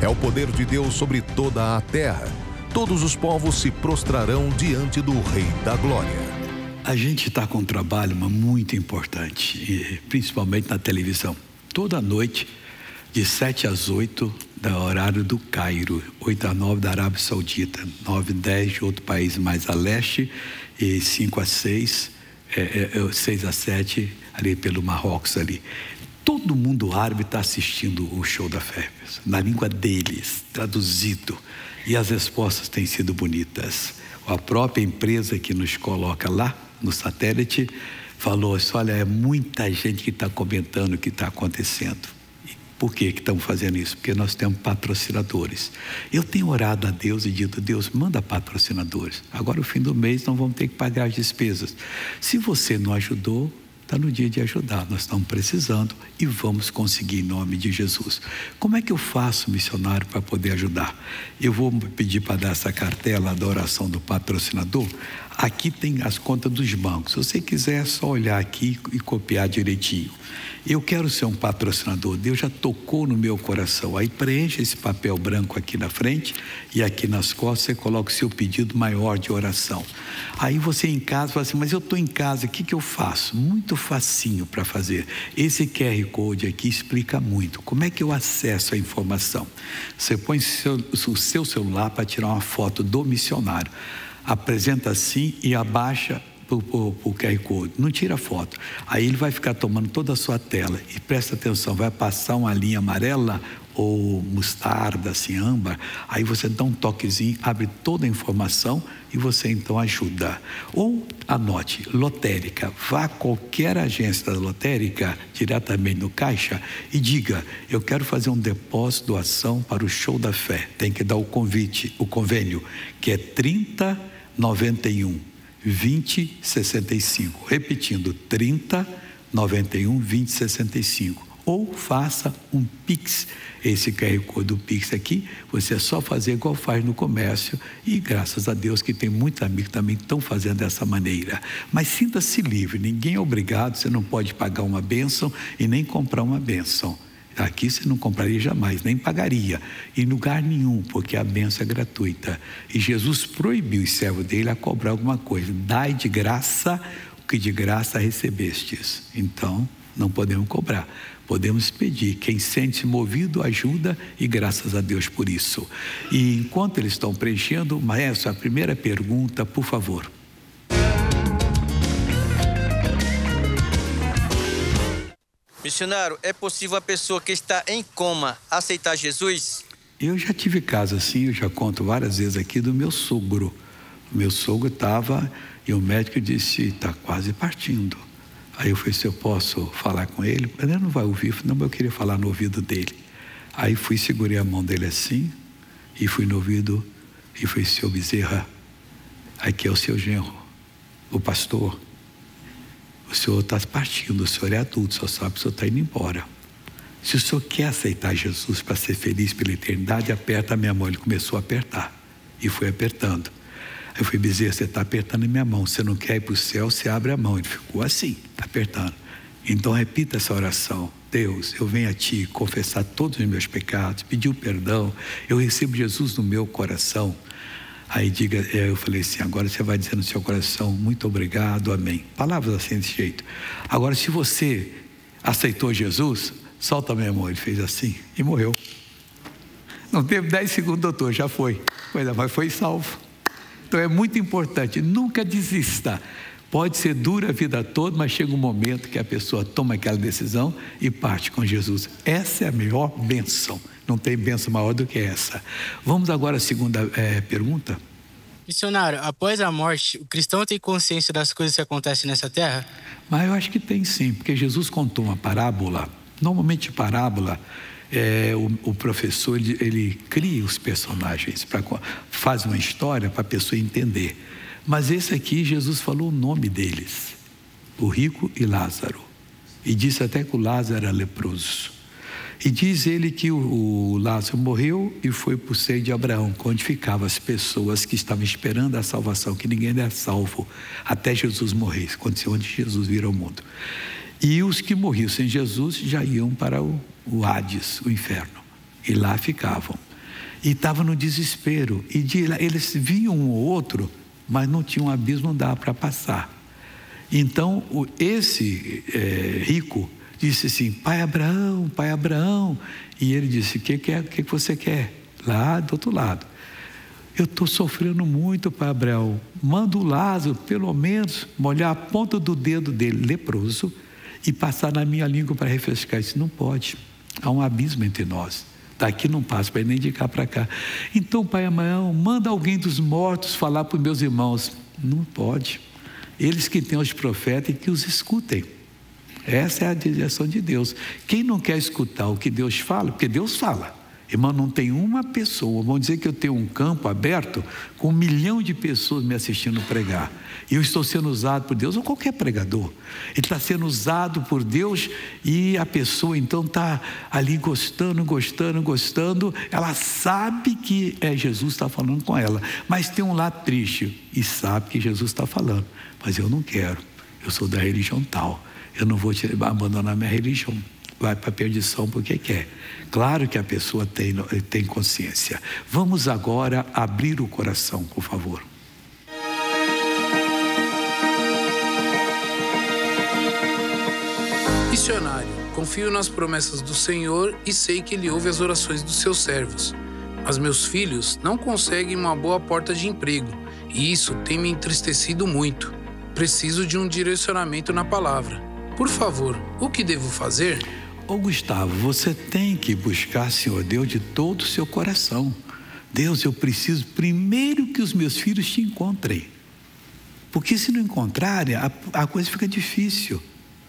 É o poder de Deus sobre toda a terra. Todos os povos se prostrarão diante do Rei da Glória. A gente está com um trabalho muito importante, principalmente na televisão. Toda noite, de 7 às 8, da horário do Cairo, 8 a 9 da Arábia Saudita, 9 a 10 de outro país mais a leste, e 5 a 6, 6 a 7, ali pelo Marrocos ali. Todo mundo árabe está assistindo o Show da Fé, na língua deles, traduzido. E as respostas têm sido bonitas. A própria empresa que nos coloca lá, no satélite, falou assim, olha, é muita gente que está comentando o que está acontecendo. E por que estamos fazendo isso? Porque nós temos patrocinadores. Eu tenho orado a Deus e dito, Deus, manda patrocinadores. Agora, no fim do mês, nós vamos ter que pagar as despesas. Se você não ajudou, está no dia de ajudar. Nós estamos precisando e vamos conseguir em nome de Jesus. Como é que eu faço, missionário, para poder ajudar? Eu vou pedir para dar essa cartela da oração do patrocinador. Aqui tem as contas dos bancos. Se você quiser, é só olhar aqui e copiar direitinho. Eu quero ser um patrocinador. Deus já tocou no meu coração. Aí preenche esse papel branco aqui na frente e aqui nas costas você coloca o seu pedido maior de oração. Aí você em casa fala assim, mas eu estou em casa, o que que eu faço? Muito facinho para fazer. Esse QR Code aqui explica muito. Como é que eu acesso a informação? Você põe o seu celular para tirar uma foto do missionário. Apresenta assim e abaixa o QR Code, não tira foto. Aí ele vai ficar tomando toda a sua tela e presta atenção, vai passar uma linha amarela ou mostarda, assim, âmbar. Aí você dá um toquezinho, abre toda a informação e você então ajuda. Ou anote, lotérica, vá a qualquer agência da lotérica, diretamente no caixa, e diga, eu quero fazer um depósito, doação para o Show da Fé. Tem que dar o convite, o convênio, que é 30 91 20 65, repetindo, 30 91 20 65, ou faça um Pix. Esse QR Code do Pix aqui, você é só fazer igual faz no comércio, e graças a Deus que tem muitos amigos também que estão fazendo dessa maneira. Mas sinta-se livre, ninguém é obrigado, você não pode pagar uma bênção e nem comprar uma bênção. Aqui você não compraria jamais, nem pagaria, em lugar nenhum, porque a bênção é gratuita. E Jesus proibiu o servo dele a cobrar alguma coisa. Dai de graça o que de graça recebestes. Então, não podemos cobrar, podemos pedir. Quem sente-se movido, ajuda, e graças a Deus por isso. E enquanto eles estão preenchendo, maestro, a primeira pergunta, por favor. Missionário, é possível a pessoa que está em coma aceitar Jesus? Eu já tive caso assim, eu já conto várias vezes aqui do meu sogro. Meu sogro estava, e o médico disse, está quase partindo. Aí eu falei, se eu posso falar com ele? Ele não vai ouvir, não, mas eu queria falar no ouvido dele. Aí fui, segurei a mão dele assim, e fui no ouvido, e falei, seu Bezerra, aqui é o seu genro, o pastor. O senhor está partindo, o senhor é adulto, só sabe que o senhor está indo embora. Se o senhor quer aceitar Jesus para ser feliz pela eternidade, aperta a minha mão. Ele começou a apertar, e foi apertando. Aí eu falei, Bezerra, você está apertando a minha mão, você não quer ir para o céu, você abre a mão. Ele ficou assim, apertando. Então repita essa oração. Deus, eu venho a Ti confessar todos os meus pecados, pedir o perdão, eu recebo Jesus no meu coração. Aí diga, eu falei assim, agora você vai dizer no seu coração, muito obrigado, amém. Palavras assim desse jeito. Agora, se você aceitou Jesus, solta meu amor. Ele fez assim e morreu. Não teve 10 segundos, doutor, já foi. Pois é, mas foi salvo. Então é muito importante, nunca desista. Pode ser dura a vida toda, mas chega um momento que a pessoa toma aquela decisão e parte com Jesus. Essa é a melhor bênção. Não tem bênção maior do que essa. Vamos agora à segunda pergunta. Missionário, após a morte, o cristão tem consciência das coisas que acontecem nessa terra? Mas eu acho que tem sim, porque Jesus contou uma parábola. Normalmente parábola, o professor ele cria os personagens, faz uma história para a pessoa entender. Mas esse aqui, Jesus falou o nome deles, o rico e Lázaro. E disse até que o Lázaro era leproso. E diz ele que o Lázaro morreu e foi para o seio de Abraão, onde ficavam as pessoas que estavam esperando a salvação, que ninguém era salvo, até Jesus morrer. Aconteceu onde Jesus vir ao mundo. E os que morriam sem Jesus já iam para o Hades, o inferno. E lá ficavam. E estavam no desespero. E eles viam um ou outro, mas não tinha um abismo, não dava para passar. Então, esse rico disse assim, pai Abraão, pai Abraão. E ele disse, o que você quer? Lá do outro lado. Eu estou sofrendo muito, pai Abraão. Manda o Lázaro, pelo menos, molhar a ponta do dedo dele, leproso, e passar na minha língua para refrescar. Isso não pode. Há um abismo entre nós. Daqui não passa, para nem de cá para cá. Então, pai Abraão, manda alguém dos mortos falar para os meus irmãos. Não pode. Eles que têm os profetas e que os escutem. Essa é a direção de Deus. Quem não quer escutar o que Deus fala, porque Deus fala. Irmão, não tem uma pessoa. Vamos dizer que eu tenho um campo aberto com 1 milhão de pessoas me assistindo pregar. E eu estou sendo usado por Deus, ou qualquer pregador. Ele está sendo usado por Deus e a pessoa então está ali gostando, gostando, gostando. Ela sabe que Jesus está falando com ela. Mas tem um lado triste e sabe que Jesus está falando. Mas eu não quero. Eu sou da religião tal. Eu não vou te abandonar minha religião. Vai para a perdição porque quer. Claro que a pessoa tem consciência. Vamos agora abrir o coração, por favor. Missionário, confio nas promessas do Senhor e sei que Ele ouve as orações dos seus servos. Mas meus filhos não conseguem uma boa porta de emprego e isso tem me entristecido muito. Preciso de um direcionamento na palavra. Por favor, o que devo fazer? Ô Gustavo, você tem que buscar, Senhor Deus, de todo o seu coração. Deus, eu preciso primeiro que os meus filhos te encontrem. Porque se não encontrarem, a coisa fica difícil.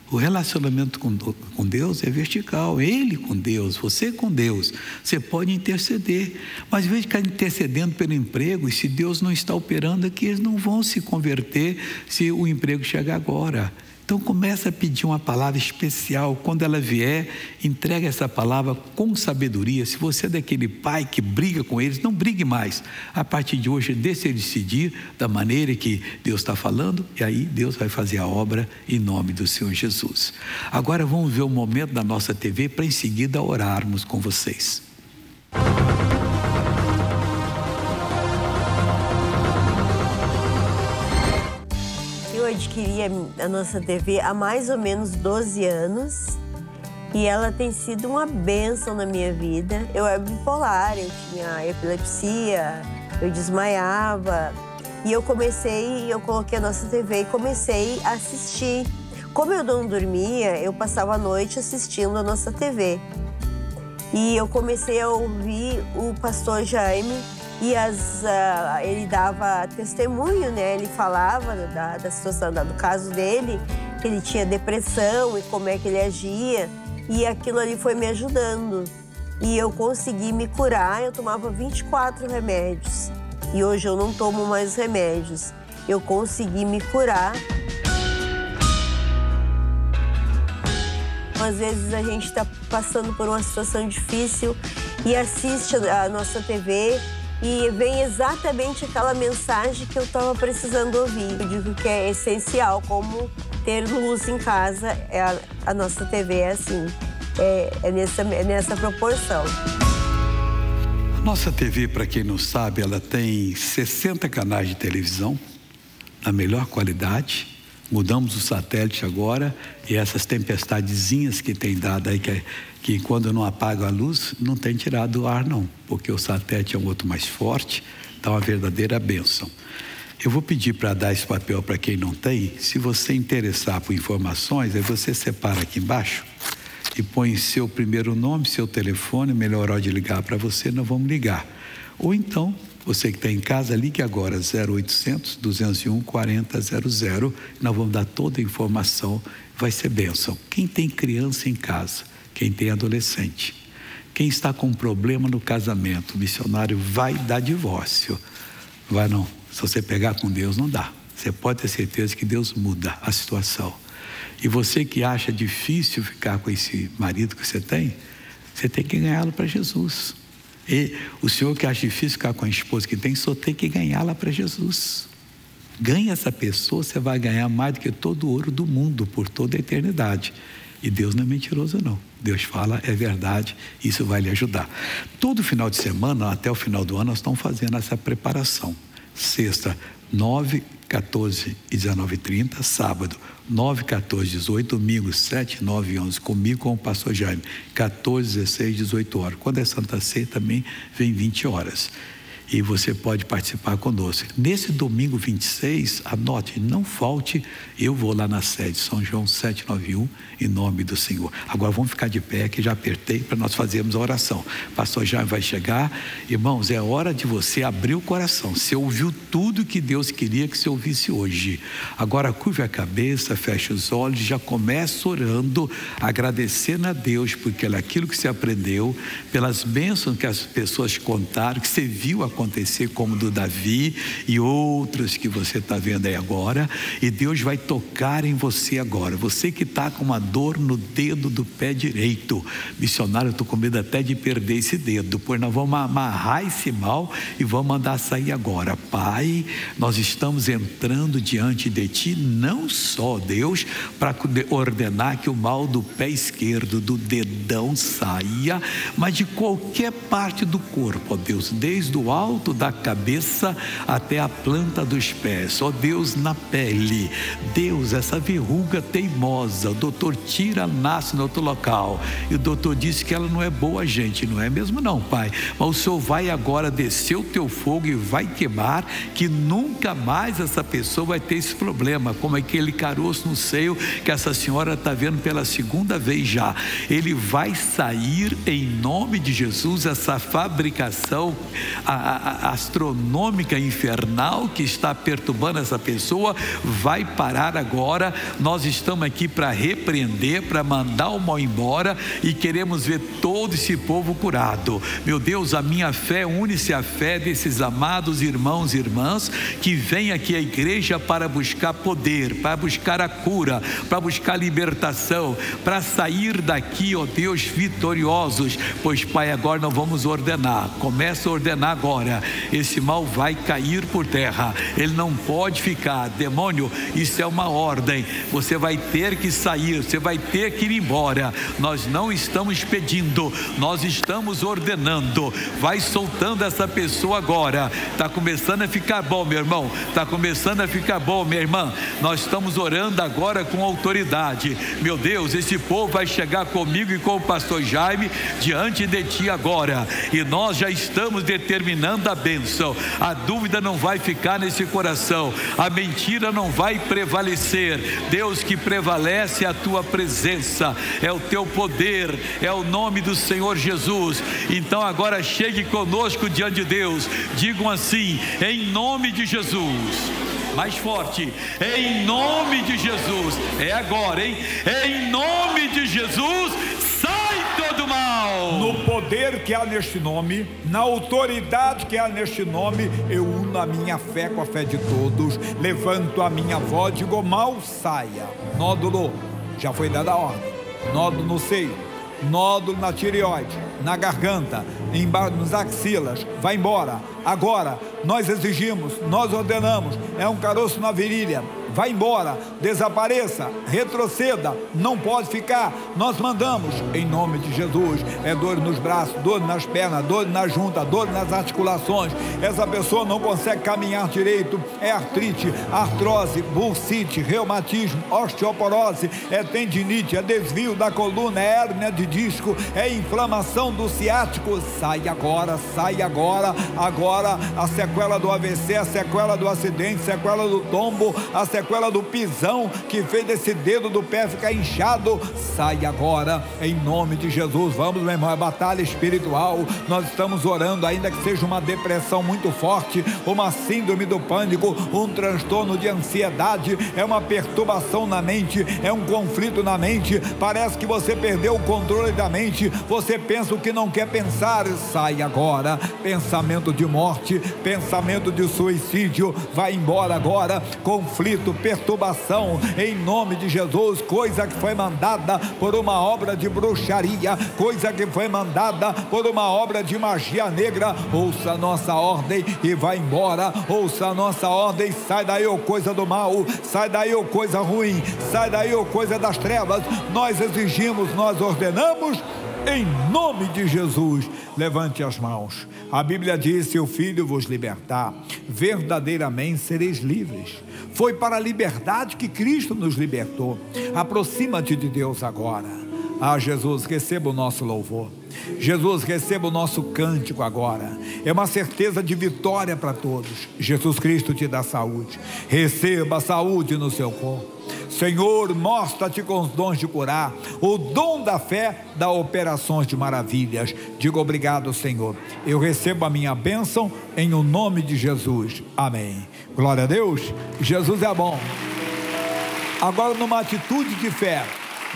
O relacionamento com Deus é vertical. Ele com Deus, você com Deus. Você pode interceder. Mas em vez de ficar intercedendo pelo emprego, e se Deus não está operando aqui, eles não vão se converter se o emprego chegar agora. Então começa a pedir uma palavra especial. Quando ela vier, entrega essa palavra com sabedoria. Se você é daquele pai que briga com eles, não brigue mais. A partir de hoje, deixe ele decidir da maneira que Deus está falando. E aí Deus vai fazer a obra em nome do Senhor Jesus. Agora vamos ver o momento da nossa TV para em seguida orarmos com vocês. Adquiria a nossa TV há mais ou menos 12 anos e ela tem sido uma bênção na minha vida. Eu era bipolar, eu tinha epilepsia, eu desmaiava e eu coloquei a nossa TV e comecei a assistir. Como eu não dormia, eu passava a noite assistindo a nossa TV e eu comecei a ouvir o pastor Jaime e ele dava testemunho, né? Ele falava da situação, do caso dele, que ele tinha depressão e como é que ele agia. E aquilo ali foi me ajudando. E eu consegui me curar, eu tomava 24 remédios. E hoje eu não tomo mais remédios. Eu consegui me curar. Às vezes a gente está passando por uma situação difícil e assiste a nossa TV e vem exatamente aquela mensagem que eu estava precisando ouvir. Eu digo que é essencial, como ter luz em casa, a nossa TV é assim, nessa proporção. Nossa TV, para quem não sabe, ela tem 60 canais de televisão, na melhor qualidade. Mudamos o satélite agora e essas tempestadezinhas que tem dado aí, que quando não apaga a luz, não tem tirado do ar não, porque o satélite é um outro mais forte, dá uma verdadeira bênção. Eu vou pedir para dar esse papel para quem não tem, se você interessar por informações, aí você separa aqui embaixo e põe seu primeiro nome, seu telefone, melhor hora de ligar para você, nós vamos ligar. Ou então, você que está em casa, ligue agora 0800 201 4000. Nós vamos dar toda a informação, vai ser bênção. Quem tem criança em casa, quem tem adolescente, quem está com problema no casamento, o missionário vai dar divórcio. Vai não, se você pegar com Deus não dá. Você pode ter certeza que Deus muda a situação. E você que acha difícil ficar com esse marido que você tem que ganhá-lo para Jesus. E o senhor que acha difícil ficar com a esposa que tem, só tem que ganhá-la para Jesus. Ganha essa pessoa, você vai ganhar mais do que todo o ouro do mundo, por toda a eternidade. E Deus não é mentiroso não, Deus fala, é verdade, isso vai lhe ajudar. Todo final de semana, até o final do ano, nós estamos fazendo essa preparação. Sexta, 9, 14 e 19h30, sábado, 9, 14, 18, domingo, 7, 9 e 11, comigo com o pastor Jaime, 14, 16, 18 horas. Quando é Santa Ceia, também vem 20 horas. E você pode participar conosco. Nesse domingo 26, anote, não falte, eu vou lá na sede, São João 791, em nome do Senhor. Agora vamos ficar de pé, que já apertei, para nós fazermos a oração. Pastor Jaime vai chegar. Irmãos, é hora de você abrir o coração. Você ouviu tudo que Deus queria que você ouvisse hoje. Agora curve a cabeça, feche os olhos, já começa orando, agradecendo a Deus, porque aquilo que você aprendeu, pelas bênçãos que as pessoas contaram, que você viu a acontecer, como do Davi e outros que você está vendo aí agora, e Deus vai tocar em você agora. Você que está com uma dor no dedo do pé direito, missionário, eu estou com medo até de perder esse dedo, pois nós vamos amarrar esse mal e vamos mandar sair agora. Pai, nós estamos entrando diante de Ti, não só, Deus, para ordenar que o mal do pé esquerdo, do dedão, saia, mas de qualquer parte do corpo, ó Deus, desde o alto da cabeça até a planta dos pés, ó Deus, na pele, Deus, essa verruga teimosa, o doutor tira, nasce no outro local, e o doutor disse que ela não é boa, gente, não é mesmo não, Pai, mas o Senhor vai agora descer o Teu fogo e vai queimar, que nunca mais essa pessoa vai ter esse problema, como aquele caroço no seio, que essa senhora está vendo pela segunda vez já, ele vai sair em nome de Jesus, essa fabricação a astronômica infernal que está perturbando essa pessoa, vai parar agora. Nós estamos aqui para repreender, para mandar o mal embora, e queremos ver todo esse povo curado. Meu Deus, a minha fé une-se à fé desses amados irmãos e irmãs que vêm aqui à igreja para buscar poder, para buscar a cura, para buscar libertação, para sair daqui, ó Deus, vitoriosos, pois Pai, agora nós vamos ordenar, começa a ordenar agora, esse mal vai cair por terra, ele não pode ficar. Demônio, isso é uma ordem, você vai ter que sair, você vai ter que ir embora. Nós não estamos pedindo, nós estamos ordenando. Vai soltando essa pessoa agora. Está começando a ficar bom, meu irmão, está começando a ficar bom, minha irmã. Nós estamos orando agora com autoridade. Meu Deus, esse povo vai chegar comigo e com o pastor Jaime diante de Ti agora, e nós já estamos determinando derranda a bênção. A dúvida não vai ficar nesse coração, a mentira não vai prevalecer. Deus, que prevalece a tua presença, é o teu poder, é o nome do Senhor Jesus. Então agora chegue conosco diante de Deus, digam assim: em nome de Jesus. Mais forte: em nome de Jesus. É agora, hein? Em nome de Jesus, sai todo mal. No poder que há neste nome, na autoridade que há neste nome, eu uno a minha fé com a fé de todos, levanto a minha voz, digo: mal saia. Nódulo, já foi dada a ordem. Nódulo no seio, nódulo na tireoide, na garganta, embaixo nos axilas, vai embora. Agora, nós exigimos, nós ordenamos. É um caroço na virilha, vai embora, desapareça, retroceda, não pode ficar. Nós mandamos, em nome de Jesus. É dor nos braços, dor nas pernas, dor na junta, dor nas articulações. Essa pessoa não consegue caminhar direito, é artrite, artrose, bursite, reumatismo, osteoporose, é tendinite, é desvio da coluna, é hérnia de disco, é inflamação do ciático. Sai agora, sai agora. Agora, a sequela do AVC, a sequela do acidente, a sequela do tombo, a sequela do pisão que fez esse dedo do pé ficar inchado, sai agora, em nome de Jesus. Vamos, meu irmão, é batalha espiritual. Nós estamos orando, ainda que seja uma depressão muito forte, uma síndrome do pânico, um transtorno de ansiedade, é uma perturbação na mente, é um conflito na mente, parece que você perdeu o controle da mente, você pensa o que não quer pensar, sai agora. Pensamento de morte, pensamento de suicídio, vai embora agora. Conflito, perturbação, em nome de Jesus. Coisa que foi mandada por uma obra de bruxaria, coisa que foi mandada por uma obra de magia negra, ouça a nossa ordem e vai embora. Ouça a nossa ordem: sai daí, ô coisa do mal, sai daí, ô coisa ruim, sai daí, ô coisa das trevas. Nós exigimos, nós ordenamos, em nome de Jesus. Levante as mãos. A Bíblia diz: se o Filho vos libertar, verdadeiramente sereis livres. Foi para a liberdade que Cristo nos libertou. Aproxima-te de Deus agora. Ah, Jesus, receba o nosso louvor. Jesus, receba o nosso cântico agora. É uma certeza de vitória para todos. Jesus Cristo te dá saúde. Receba a saúde no seu corpo. Senhor, mostra-te com os dons de curar. O dom da fé dá operações de maravilhas. Digo: obrigado, Senhor. Eu recebo a minha bênção em o nome de Jesus. Amém. Glória a Deus. Jesus é bom. Agora, numa atitude de fé,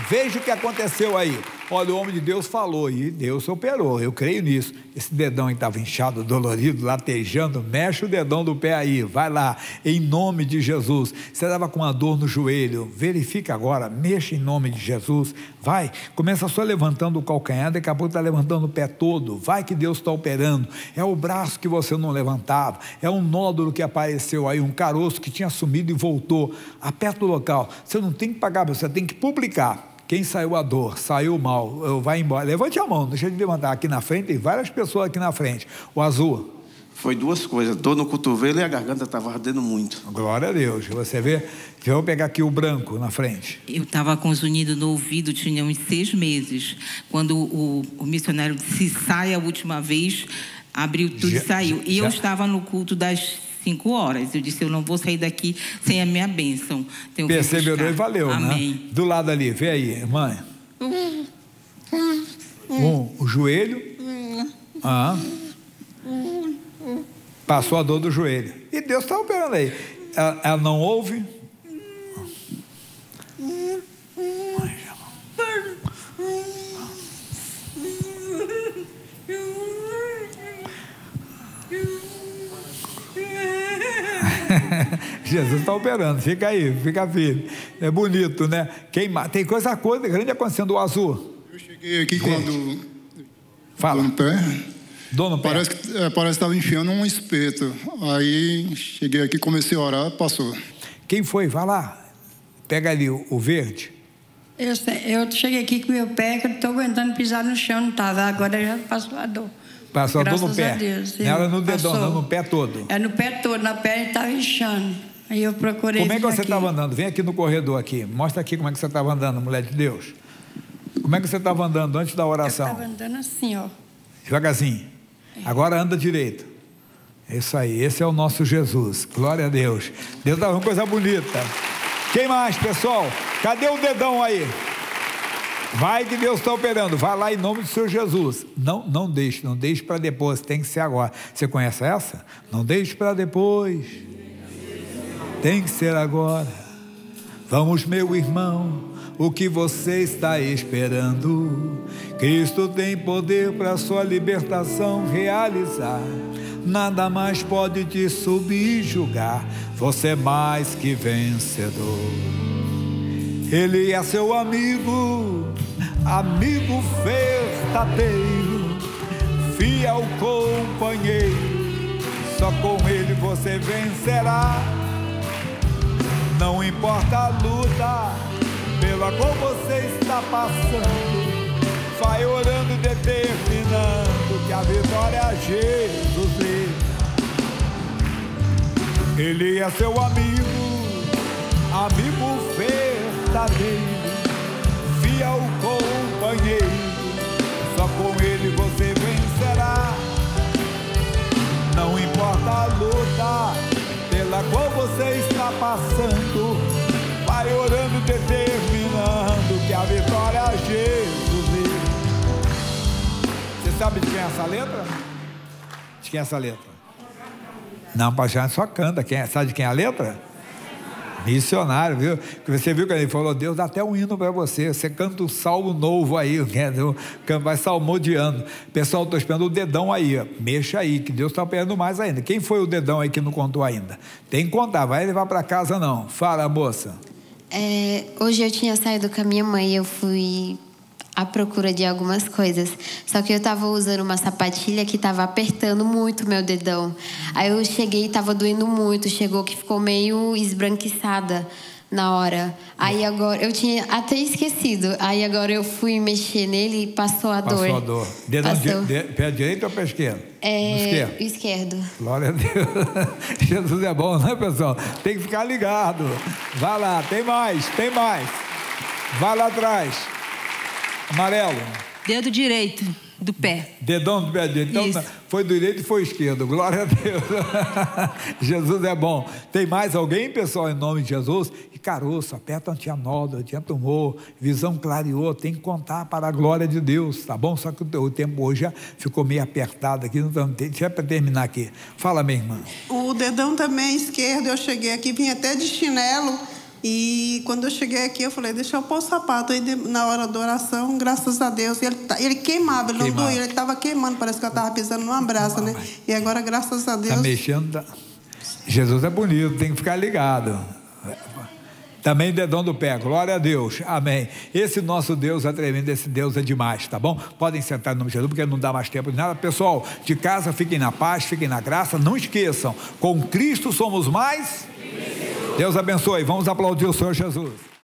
veja o que aconteceu aí. Olha, o homem de Deus falou e Deus operou. Eu creio nisso. Esse dedão que estava inchado, dolorido, latejando, mexe o dedão do pé aí, vai lá, em nome de Jesus. Você estava com uma dor no joelho, verifica agora, mexa em nome de Jesus. Vai, começa só levantando o calcanhar, daqui a pouco está levantando o pé todo. Vai que Deus está operando. É o braço que você não levantava, é um nódulo que apareceu aí, um caroço que tinha sumido e voltou. Aperta o local. Você não tem que pagar, você tem que publicar. Quem saiu a dor, saiu o mal, vai embora. Levante a mão, deixa de levantar. Aqui na frente, tem várias pessoas aqui na frente. O azul. Foi duas coisas, dor no cotovelo e a garganta estava ardendo muito. Glória a Deus. Você vê, eu vou pegar aqui o branco na frente. Eu estava com os unidos no ouvido, tinha uns 6 meses. Quando o missionário disse: sai a última vez, abriu tudo e saiu. E eu estava no culto das 5 horas, eu disse: eu não vou sair daqui sem a minha bênção. Perseverou e valeu. Amém. Né? Do lado ali, vê aí, mãe. O joelho. Ah. Passou a dor do joelho. E Deus está operando aí. Ela não ouve. Jesus está operando, fica aí, fica firme. É bonito, né? Tem coisa grande acontecendo. O azul. Eu cheguei aqui quando... Fala. Dono pé. Parece que estava enfiando um espeto. Aí cheguei aqui, comecei a orar, passou. Quem foi? Vai lá. Pega ali o verde. Eu cheguei aqui com meu pé, que eu não estou aguentando pisar no chão, não estava. Agora já passou a dor. Passou a dor no pé. Ela no dedão, não, no pé todo. É no pé todo, na perna estava inchando. Aí eu procurei. Como é que você estava andando? Vem aqui no corredor aqui. Mostra aqui como é que você estava andando, mulher de Deus. Como é que você estava andando antes da oração? Eu estava andando assim, ó. Devagarzinho. Agora anda direito. É isso aí, esse é o nosso Jesus. Glória a Deus. Deus dá uma coisa bonita. Quem mais, pessoal? Cadê o dedão aí? Vai que Deus está operando. Vai lá em nome do Senhor Jesus. Não deixe para depois. Tem que ser agora. Você conhece essa? Não deixe para depois. Tem que ser agora. Vamos, meu irmão. O que você está esperando? Cristo tem poder para sua libertação realizar. Nada mais pode te subjugar. Você é mais que vencedor. Ele é seu amigo, amigo verdadeiro, fiel companheiro. Só com ele você vencerá. Não importa a luta pela qual você está passando, vai orando, determinando que a vitória é Jesus. Ele é seu amigo, amigo verdadeiro, fiel companheiro. Só com ele você vencerá. Não importa a luta pela qual você está passando, vai orando, determinando que a vitória é Jesus. Você sabe de quem é essa letra? De quem é essa letra? Não, pastor Jaime só canta. Quem é? Sabe de quem é a letra? Missionário, viu? Que você viu que ele falou, Deus dá até um hino para você. Você canta um salmo novo aí, né? Vai salmodiando. Pessoal, estou esperando o dedão aí, ó. Mexa aí, que Deus está operando mais ainda. Quem foi o dedão aí que não contou ainda? Tem que contar, vai levar para casa não. Fala, moça. Hoje eu tinha saído com a minha mãe e eu fui à procura de algumas coisas. Só que eu estava usando uma sapatilha que estava apertando muito meu dedão. Aí eu cheguei e estava doendo muito. Chegou que ficou meio esbranquiçada na hora. Aí agora, eu tinha até esquecido. Aí agora eu fui mexer nele e passou a dor. Passou a dor. Dedão pé direito ou pé esquerdo? Esquerdo. Glória a Deus. Jesus é bom, né, pessoal? Tem que ficar ligado. Vai lá, tem mais. Vai lá atrás. Amarelo. Dedo direito do pé. Dedão do pé direito. Então, isso. Foi do direito e foi esquerdo. Glória a Deus. Jesus é bom. Tem mais alguém, pessoal, em nome de Jesus? E caroço, aperta antianódulo, antitumor, visão clareou. Tem que contar para a glória de Deus, tá bom? Só que o tempo hoje já ficou meio apertado aqui. Deixa eu terminar aqui. Fala, minha irmã. O dedão também esquerdo. Eu cheguei aqui, vim até de chinelo. E quando eu cheguei aqui, eu falei, deixa eu pôr o sapato. Aí na hora da oração, graças a Deus, ele queimava, ele não doía, ele estava queimando, parece que eu estava pisando numa brasa, né? E agora, graças a Deus... Está mexendo, tá... Jesus é bonito, tem que ficar ligado. Também dedão do pé, glória a Deus, amém. Esse nosso Deus é tremendo, esse Deus é demais, tá bom? Podem sentar no nome de Jesus, porque não dá mais tempo de nada. Pessoal, de casa, fiquem na paz, fiquem na graça, não esqueçam, com Cristo somos mais... Deus abençoe. Vamos aplaudir o Senhor Jesus.